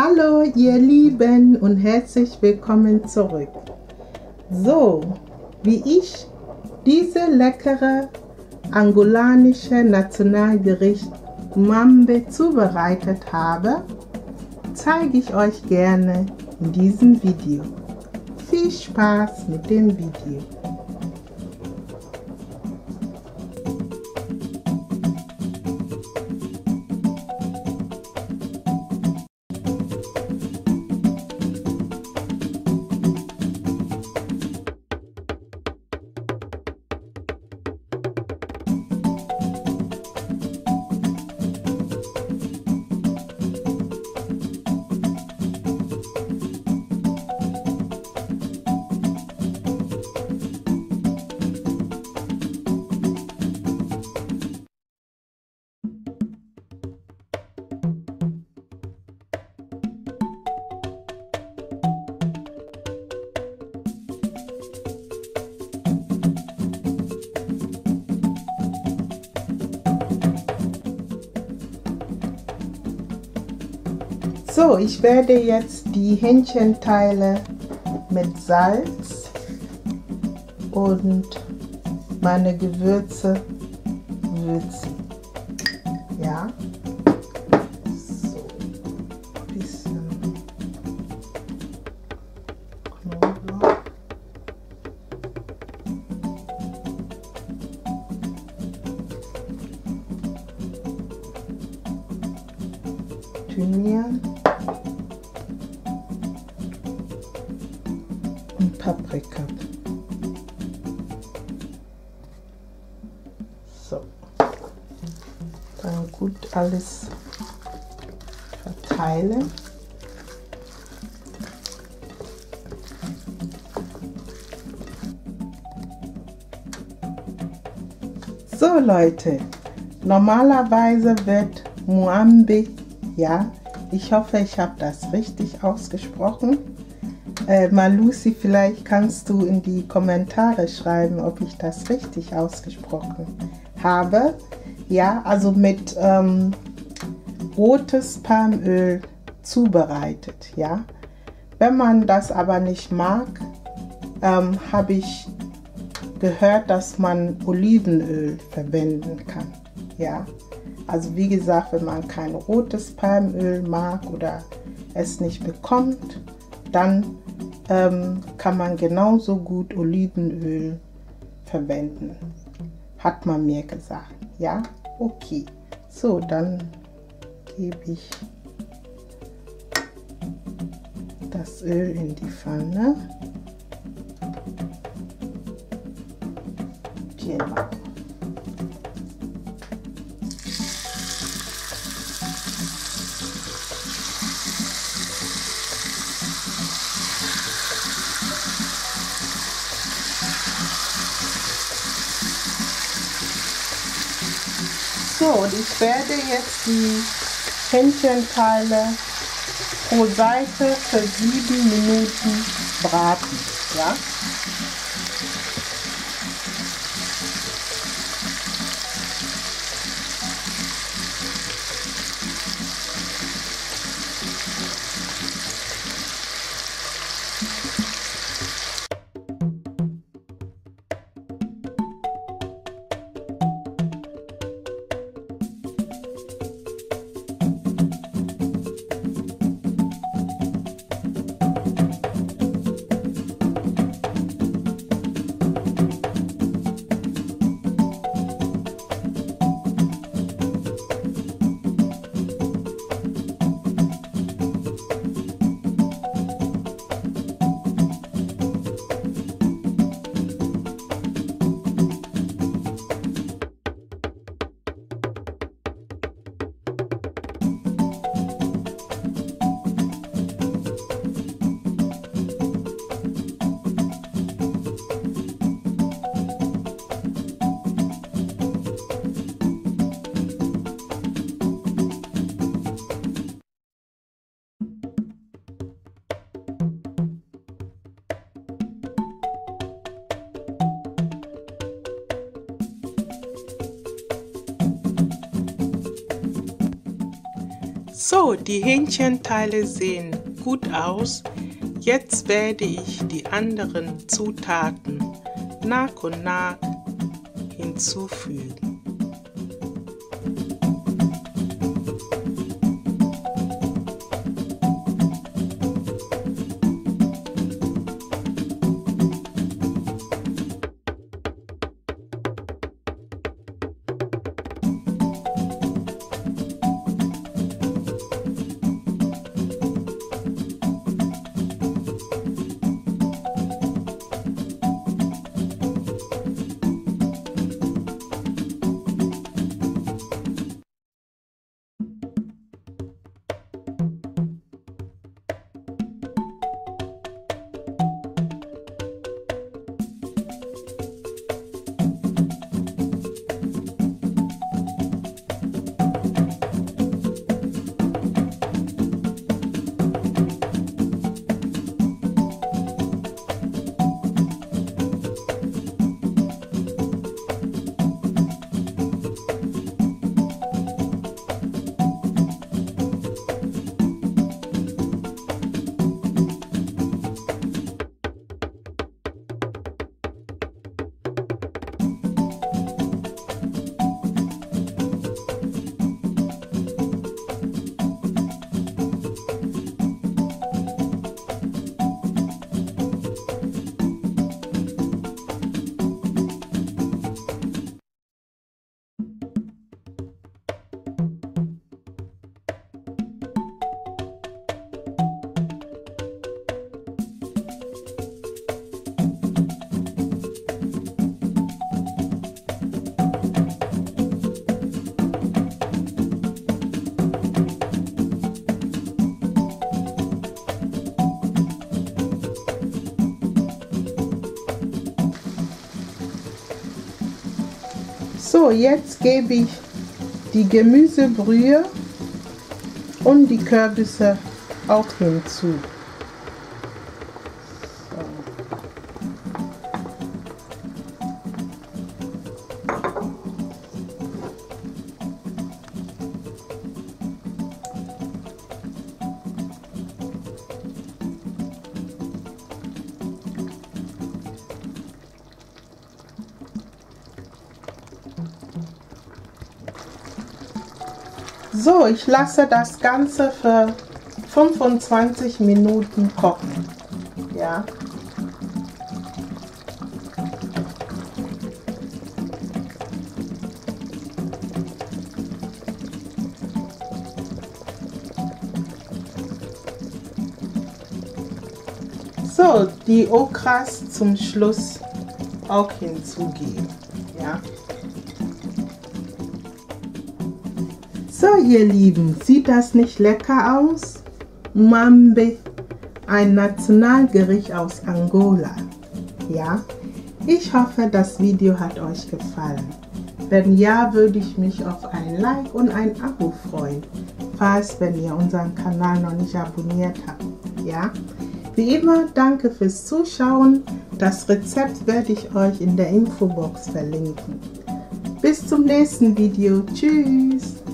Hallo ihr Lieben und herzlich willkommen zurück. So, wie ich diese leckere angolanische Nationalgericht Muamba zubereitet habe, zeige ich euch gerne in diesem Video. Viel Spaß mit dem Video. So, ich werde jetzt die Hähnchenteile mit Salz und meine Gewürze würzen. Ja, so ein bisschen Knoblauch. Thymian. Paprika. So, dann gut alles verteilen. So Leute, normalerweise wird Muamba, ja, ich hoffe, ich habe das richtig ausgesprochen. Malusi, vielleicht kannst du in die Kommentare schreiben, ob ich das richtig ausgesprochen habe. Ja, also mit rotes Palmöl zubereitet. Ja, wenn man das aber nicht mag, habe ich gehört, dass man Olivenöl verwenden kann. Ja, also wie gesagt, wenn man kein rotes Palmöl mag oder es nicht bekommt, dann kann man genauso gut Olivenöl verwenden, hat man mir gesagt. Ja, okay. So, dann gebe ich das Öl in die Pfanne. Genau. So, und ich werde jetzt die Hähnchenteile pro Seite für 7 Minuten braten. Ja? So, die Hähnchenteile sehen gut aus. Jetzt werde ich die anderen Zutaten nach und nach hinzufügen. So, jetzt gebe ich die Gemüsebrühe und die Kürbisse auch hinzu. So, ich lasse das Ganze für 25 Minuten kochen. Ja. So, die Okras zum Schluss auch hinzugeben. Ja. So, ihr Lieben, sieht das nicht lecker aus? Muamba, ein Nationalgericht aus Angola. Ja, ich hoffe, das Video hat euch gefallen. Wenn ja, würde ich mich auf ein Like und ein Abo freuen, falls wenn ihr unseren Kanal noch nicht abonniert habt. Ja, wie immer, danke fürs Zuschauen. Das Rezept werde ich euch in der Infobox verlinken. Bis zum nächsten Video. Tschüss!